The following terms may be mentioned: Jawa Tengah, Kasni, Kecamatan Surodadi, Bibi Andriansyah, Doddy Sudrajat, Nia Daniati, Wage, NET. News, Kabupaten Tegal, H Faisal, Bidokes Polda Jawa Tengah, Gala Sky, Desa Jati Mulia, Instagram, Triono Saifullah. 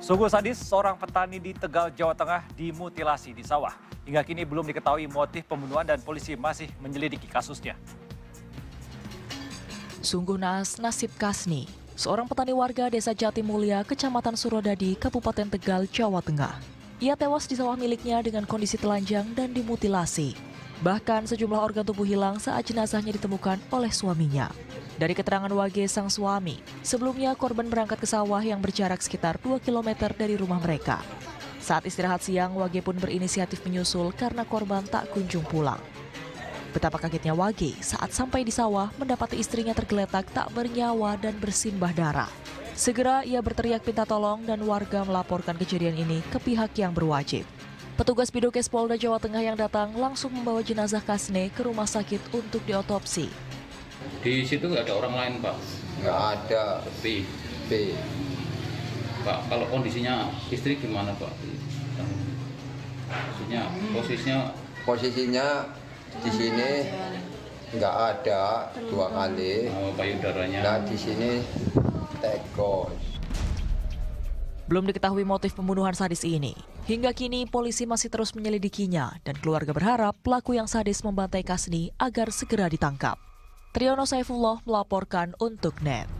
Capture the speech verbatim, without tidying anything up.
Sungguh sadis, seorang petani di Tegal, Jawa Tengah dimutilasi di sawah. Hingga kini belum diketahui motif pembunuhan dan polisi masih menyelidiki kasusnya. Sungguh naas nasib Kasni, seorang petani warga Desa Jati Mulia, Kecamatan Surodadi, Kabupaten Tegal, Jawa Tengah. Ia tewas di sawah miliknya dengan kondisi telanjang dan dimutilasi. Bahkan sejumlah organ tubuh hilang saat jenazahnya ditemukan oleh suaminya. Dari keterangan Wage, sang suami, sebelumnya korban berangkat ke sawah yang berjarak sekitar dua kilometer dari rumah mereka. Saat istirahat siang, Wage pun berinisiatif menyusul karena korban tak kunjung pulang. Betapa kagetnya Wage saat sampai di sawah mendapati istrinya tergeletak tak bernyawa dan bersimbah darah. Segera ia berteriak minta tolong dan warga melaporkan kejadian ini ke pihak yang berwajib. Petugas Bidokes Polda Jawa Tengah yang datang langsung membawa jenazah Kasni ke rumah sakit untuk diotopsi. Di situ nggak ada orang lain, Pak? Nggak ada. Sepi. Sepi. Pak, kalau kondisinya istri gimana, Pak? Maksudnya posisinya? Posisinya di sini nggak ada dua kali. Oh, payudaranya. Nah, di sini tegos. Belum diketahui motif pembunuhan sadis ini. Hingga kini polisi masih terus menyelidikinya dan keluarga berharap pelaku yang sadis membantai Kasni agar segera ditangkap. Triono Saifullah melaporkan untuk N E T.